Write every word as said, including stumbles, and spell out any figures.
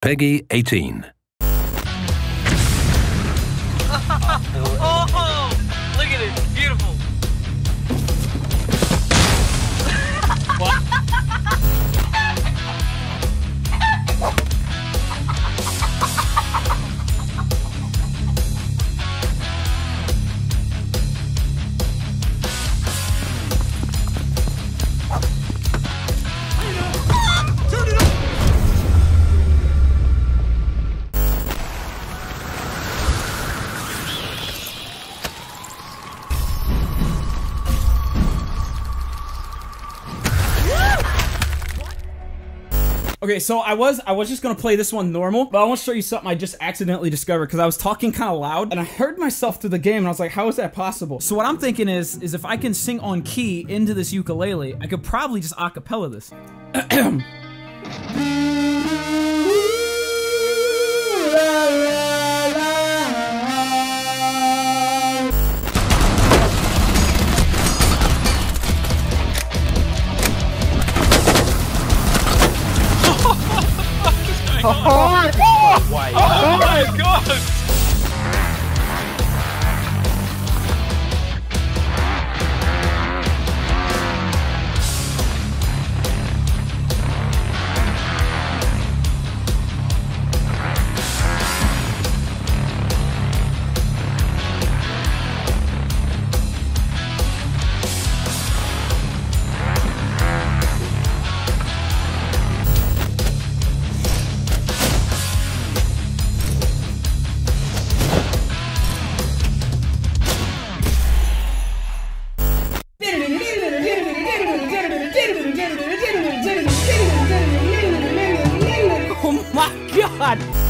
Peggy eighteen. Oh, look at it, beautiful. What? Okay, so I was I was just gonna play this one normal, but I want to show you something I just accidentally discovered because I was talking kind of loud and I heard myself through the game and I was like, how is that possible? So what I'm thinking is, is if I can sing on key into this ukulele, I could probably just acapella this. Oh, oh, oh, oh my God! Oh my God!